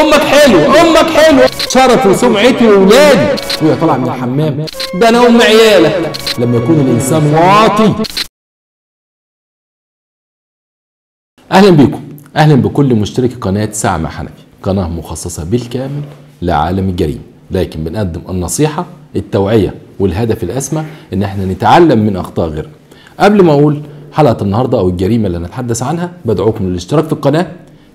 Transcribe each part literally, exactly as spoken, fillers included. امك حلوه، امك حلوه، شرف وسمعتي وولادي، وهي طالعه من الحمام، ده انا ام عيالك. لما يكون الانسان واطي. اهلا بيكم، اهلا بكل مشترك قناه ساعة مع حنفي، قناه مخصصه بالكامل لعالم الجريمه، لكن بنقدم النصيحه، التوعيه، والهدف الاسمى ان احنا نتعلم من اخطاء غيرنا. قبل ما اقول حلقه النهارده او الجريمه اللي هنتحدث عنها، بدعوكم للاشتراك في القناه،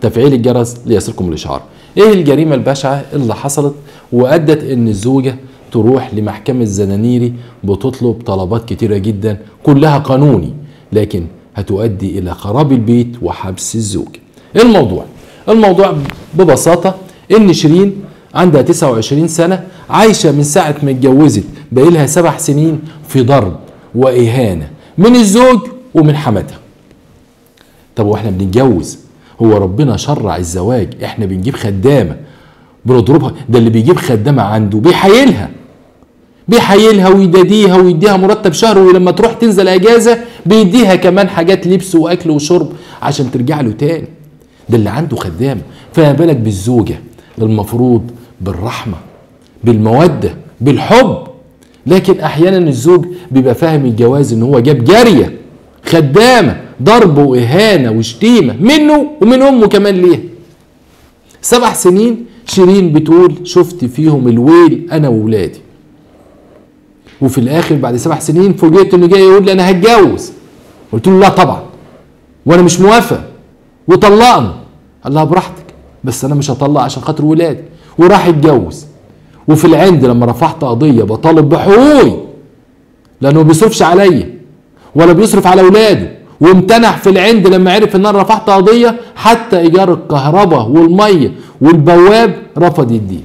تفعيل الجرس ليصلكم الاشعار. ايه الجريمه البشعه اللي حصلت وادت ان الزوجه تروح لمحكمه زنانيري بتطلب طلبات كتيره جدا كلها قانوني، لكن هتؤدي الى خراب البيت وحبس الزوج؟ ايه الموضوع؟ الموضوع ببساطه ان شيرين عندها تسعة وعشرين سنه، عايشه من ساعه ما اتجوزت بقى لها سبع سنين في ضرب واهانه من الزوج ومن حماتها. طب واحنا بنتجوز، هو ربنا شرع الزواج؟ احنا بنجيب خدامه بنضربها؟ ده اللي بيجيب خدامه عنده بيحايلها بيحايلها ويداديها ويديها مرتب شهر، ولما تروح تنزل اجازه بيديها كمان حاجات لبس واكل وشرب عشان ترجع له تاني. ده اللي عنده خدامه، فما بالك بالزوجه؟ المفروض بالرحمه، بالموده، بالحب. لكن احيانا الزوج بيبقى فاهم الجواز ان هو جاب جاريه خدامه، ضرب واهانه وشتيمه منه ومن امه كمان ليها. سبع سنين شيرين بتقول شفت فيهم الويل انا وولادي، وفي الاخر بعد سبع سنين فوجئت انه جاي يقول لي انا هتجوز، قلت له لا طبعا وانا مش موافق، وطلقني. قال لها براحتك بس انا مش هطلق عشان خاطر ولادي، وراح اتجوز. وفي العند لما رفعت قضيه بطالب بحقوقي لانه ما بيصرفش عليا ولا بيصرف على اولاده، وامتنع في العند لما عرف ان انا رفعت قضيه، حتى ايجار الكهرباء والميه والبواب رفض يديه.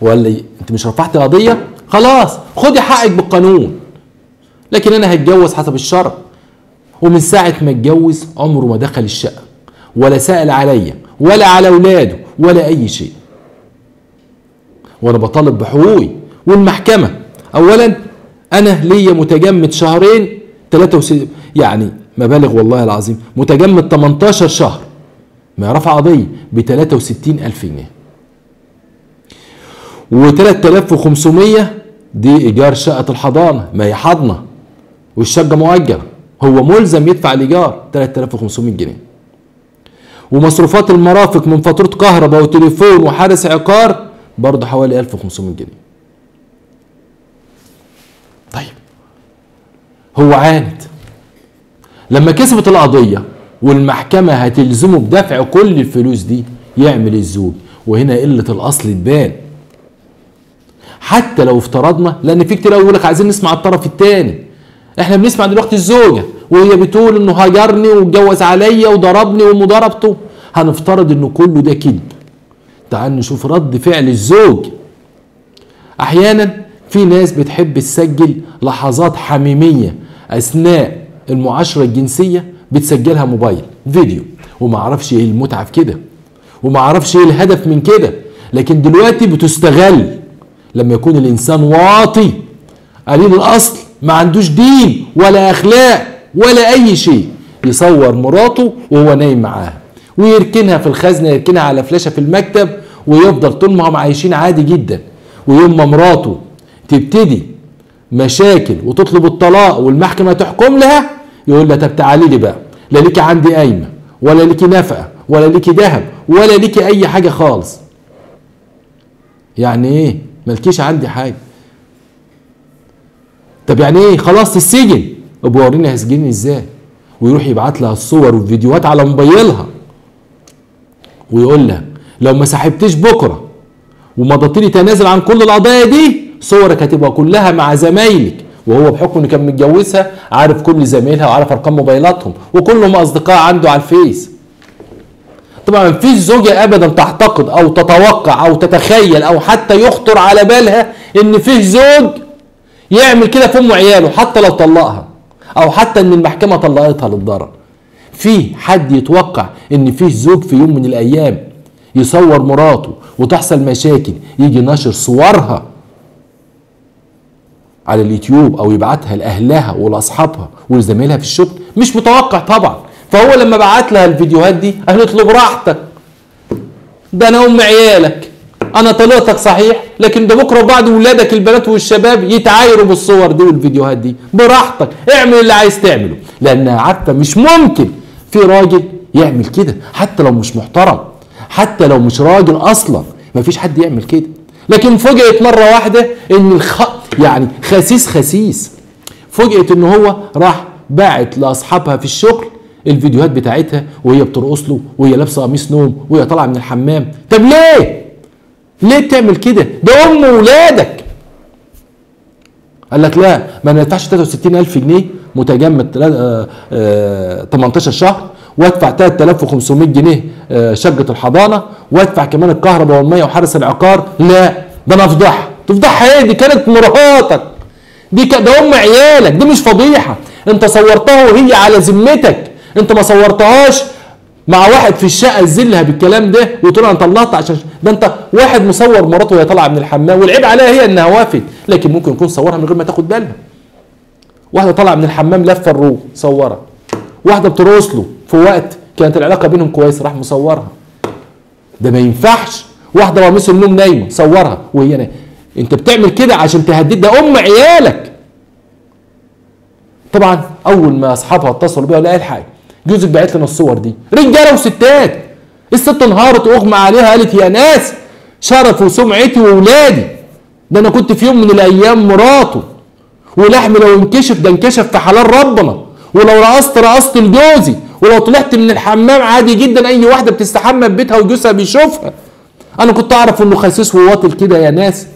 وقال لي انت مش رفعت قضيه؟ خلاص خدي حقك بالقانون، لكن انا هتجوز حسب الشرع. ومن ساعه ما اتجوز عمره ما دخل الشقه ولا سأل عليا ولا على اولاده ولا اي شيء، وانا بطالب بحقوقي. والمحكمه اولا انا ليا متجمد شهرين ثلاثه وست... يعني مبالغ والله العظيم، متجمد تمنتاشر شهر ما رفع قضيه ب تلاتة وستين ألف جنيه، و تلاتة آلاف وخمسمية دي ايجار شقه الحضانه، ما هي حضنه والشقه مؤجره، هو ملزم يدفع الايجار تلاتة آلاف وخمسمية جنيه، ومصروفات المرافق من فاتوره كهرباء وتليفون وحارس عقار برضه حوالي ألف وخمسمية جنيه. طيب هو عاند. لما كسبت القضيه والمحكمه هتلزمه بدفع كل الفلوس دي، يعمل الزوج؟ وهنا قله الاصل تبان. حتى لو افترضنا، لان في كتير قوي يقول لك عايزين نسمع الطرف الثاني، احنا بنسمع دلوقتي الزوجه وهي بتقول انه هجرني واتجوز عليا وضربني ومضاربته، هنفترض انه كله ده كذب. تعال نشوف رد فعل الزوج. احيانا في ناس بتحب تسجل لحظات حميميه اثناء المعاشره الجنسيه، بتسجلها موبايل فيديو، وما اعرفش ايه المتعه في كده، وما اعرفش ايه الهدف من كده، لكن دلوقتي بتستغل. لما يكون الانسان واطي قليل الاصل، ما عندوش دين ولا اخلاق ولا اي شيء، يصور مراته وهو نايم معاها ويركنها في الخزنه، يركنها على فلاشه في المكتب، ويفضل طول ما هم عايشين عادي جدا. ويوم ما مراته تبتدي مشاكل وتطلب الطلاق والمحكمه تحكم لها، يقول لها طب تعالي لي بقى، لا ليكي عندي قايمه ولا ليكي نفقه ولا ليكي ذهب ولا ليكي اي حاجه خالص. يعني ايه مالكيش عندي حاجه؟ طب يعني ايه خلاص السجن؟ طب وريني هسجني ازاي؟ ويروح يبعت لها الصور والفيديوهات على موبايلها ويقول لها لو ما سحبتيش بكره ومضيتيني تنازل عن كل القضايا دي، صورك هتبقى كلها مع زمايلك. وهو بحكم انه كان متجوزها عارف كل زمايلها وعارف ارقام موبايلاتهم وكلهم اصدقاء عنده على الفيس. طبعا مفيش زوجه ابدا تعتقد او تتوقع او تتخيل او حتى يخطر على بالها ان في زوج يعمل كده في ام عياله، حتى لو طلقها او حتى ان المحكمه طلقتها للضرر. في حد يتوقع ان في زوج في يوم من الايام يصور مراته وتحصل مشاكل يجي ناشر صورها على اليوتيوب او يبعتها لاهلها ولاصحابها ولزمايلها في الشغل؟ مش متوقع طبعا. فهو لما بعت لها الفيديوهات دي قالت له براحتك، ده انا ام عيالك، انا طلقتك صحيح، لكن ده بكره وبعد ولادك البنات والشباب يتعايروا بالصور دي والفيديوهات دي، براحتك اعمل اللي عايز تعمله، لانها عارفه مش ممكن في راجل يعمل كده، حتى لو مش محترم، حتى لو مش راجل اصلا، مفيش حد يعمل كده. لكن فوجئت مره واحده ان الخ يعني خسيس خسيس فوجئت ان هو راح باعت لاصحابها في الشغل الفيديوهات بتاعتها وهي بترقص له وهي لابسه قميص نوم وهي طالعه من الحمام. طب ليه؟ ليه بتعمل كده؟ ده ام ولادك. قال لك لا، ما ندفعش ثلاثة وستين ألف جنيه متجمد ثمانية عشر شهر، وادفع ثلاثة آلاف وخمسمائة جنيه شقه الحضانه، وادفع كمان الكهرباء والميه وحارس العقار. لا، ده انا افضحها. تفضحها ايه؟ دي كانت مراتك، دي ده ام عيالك، دي مش فضيحه. انت صورتها وهي على ذمتك، انت ما صورتهاش مع واحد في الشقه تذلها بالكلام ده وتقول انا طلقت عشان ده. انت واحد مصور مراته وهي طالعه من الحمام، والعيب عليها هي انها وافت، لكن ممكن يكون صورها من غير ما تاخد بالها. واحده طالعه من الحمام لفه الروب صورها، واحده بترقص له في وقت كانت العلاقه بينهم كويسه راح مصورها، ده ما ينفعش. واحده قميص النوم نايمه صورها وهي نايمه. انت بتعمل كده عشان تهدد، ده ام عيالك. طبعا اول ما اصحابها اتصلوا بيها، لا الحقي جوزك باعت لنا الصور دي، رجاله وستات. الست انهارت واغمى عليها، قالت يا ناس شرف وسمعتي واولادي، ده انا كنت في يوم من الايام مراته، ولحم لو انكشف ده انكشف في حلال ربنا، ولو رقصت رقصت لجوزي، ولو طلعت من الحمام عادي جدا اي واحده بتستحمى في بيتها وجوزها بيشوفها. انا كنت اعرف انه خسيس وواطل كده يا ناس.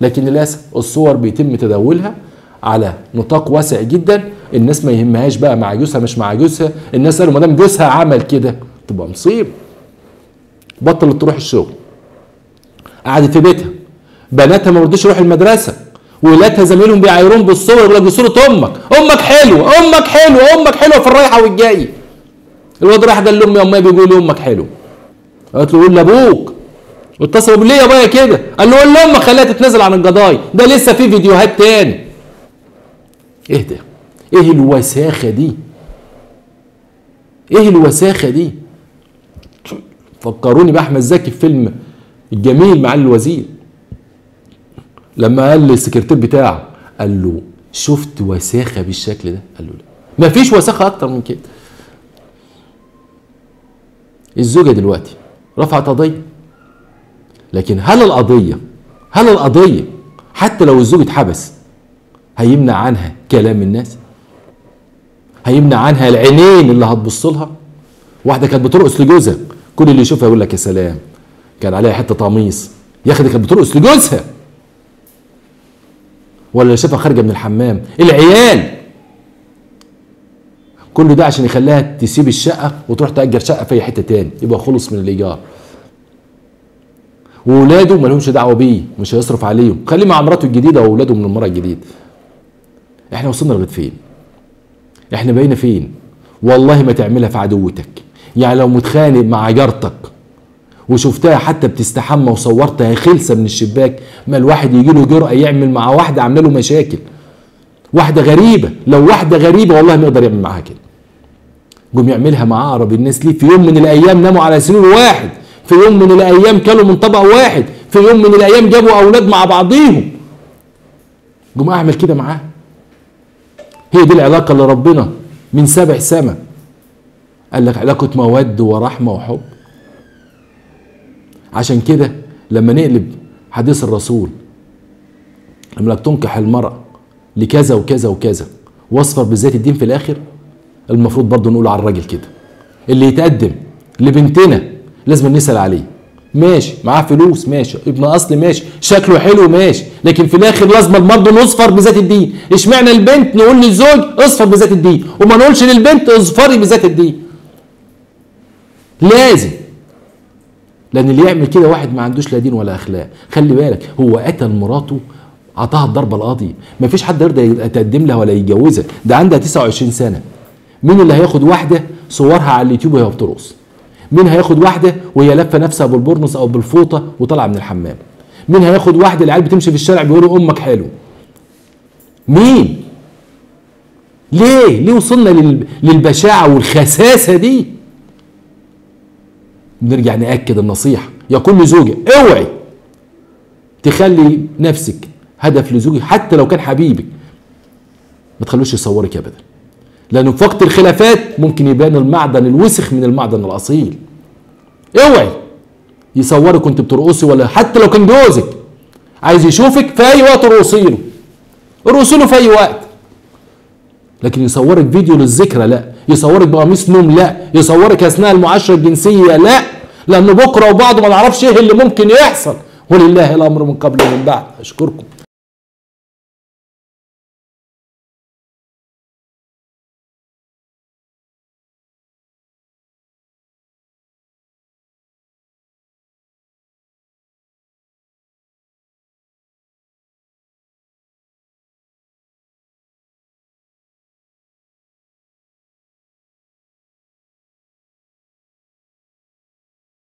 لكن للاسف الصور بيتم تداولها على نطاق واسع جدا، الناس ما يهمهاش بقى مع جوزها مش مع جوزها، الناس قالوا ما دام جوزها عمل كده تبقى مصيبه. بطلت تروح الشغل، قعدت في بيتها، بناتها ما رضوش يروحوا المدرسه، ولادها زميلهم بيعايرون بالصور يقول لك دي صوره امك، امك حلوه، امك حلوه، امك حلوه في الرايحه والجايه. الواد راح قال لامي يا امي بيقول لي امك حلوه. قالت له قول لابوك. واتصلوا بيه ليه يا بابا كده؟ قال له قول لامك خليها تتنازل عن الجداي، ده لسه في فيديوهات تاني. ايه ده؟ ايه الوساخه دي؟ ايه الوساخه دي؟ فكروني باحمد زكي في فيلم الجميل معالي الوزير، لما قال للسكرتير بتاعه قال له شفت وساخه بالشكل ده؟ قال له لا، مفيش وساخه اكتر من كده. الزوجه دلوقتي رفعت قضيه، لكن هل القضيه هل القضيه حتى لو الزوج اتحبس هيمنع عنها كلام الناس؟ هيمنع عنها العينين اللي هتبص لها؟ واحده كانت بترقص لجوزها، كل اللي يشوفها يقول لك يا سلام كان عليها حته قميص، يا اخي دي كانت بترقص لجوزها. ولا اللي شافها خارجه من الحمام، العيال. كل ده عشان يخليها تسيب الشقه وتروح تأجر شقه في اي حته تاني، يبقى خلص من الايجار. وولاده مالهمش دعوه بيه، مش هيصرف عليهم، خليه مع مراته الجديده واولاده من المره الجديده. احنا وصلنا لغايه فين؟ احنا بقينا فين؟ والله ما تعملها في عدوتك، يعني لو متخانق مع جارتك وشفتها حتى بتستحمى وصورتها خلسه من الشباك، ما الواحد يجي له جرأه يعمل مع واحده عامله له مشاكل. واحده غريبه، لو واحده غريبه والله ما يقدر يعمل معاها كده. جم يعملها مع اقرب الناس ليه، في يوم من الايام ناموا على سرير واحد، في يوم من الايام كلوا من طبق واحد، في يوم من الايام جابوا اولاد مع بعضيهم. جم اعمل كده معاها. هي دي العلاقه اللي ربنا من سبع سما قال لك علاقه موده ورحمه وحب. عشان كده لما نقلب حديث الرسول لما تنكح المرأة لكذا وكذا وكذا واصفر بذات الدين في الآخر، المفروض برضه نقول على الراجل كده اللي يتقدم لبنتنا لازم نسأل عليه. ماشي معاه فلوس، ماشي ابن أصل، ماشي شكله حلو، ماشي، لكن في الآخر لازم برضه نصفر بذات الدين. اشمعنى البنت نقول للزوج اصفر بذات الدين وما نقولش للبنت اصفري بذات الدين؟ لازم، لأن اللي يعمل كده واحد ما عندوش لا دين ولا أخلاق. خلي بالك، هو قتل مراته، عطاها الضربة القاضية، ما فيش حد يرضى يتقدم لها ولا يتجوزها، ده عندها تسعة وعشرين سنة. مين اللي هياخد واحدة صورها على اليوتيوب وهي بترقص؟ مين هياخد واحدة وهي لافة نفسها بالبورنوس أو بالفوطة وطالعة من الحمام؟ مين هياخد واحدة العيال بتمشي في الشارع بيقولوا أمك حلو؟ مين؟ ليه؟ ليه وصلنا لل... للبشاعة والخساسة دي؟ بنرجع نأكد النصيحة: يا كل زوجة اوعي تخلي نفسك هدف لزوجك حتى لو كان حبيبك، ما تخلوش يصورك ابدا، لأنه في وقت الخلافات ممكن يبان المعدن الوسخ من المعدن الأصيل. اوعي يصورك وانت بترقصي، ولا حتى لو كان جوزك عايز يشوفك في أي وقت ارقصي له، ارقصي له في أي وقت. لكن يصورك فيديو للذكرى لا، يصورك بقميص نوم لا، يصورك اثناء المعاشره الجنسيه لا، لان بكره وبعده ما نعرفش ايه اللي ممكن يحصل. ولله الامر من قبل ومن بعد. اشكركم.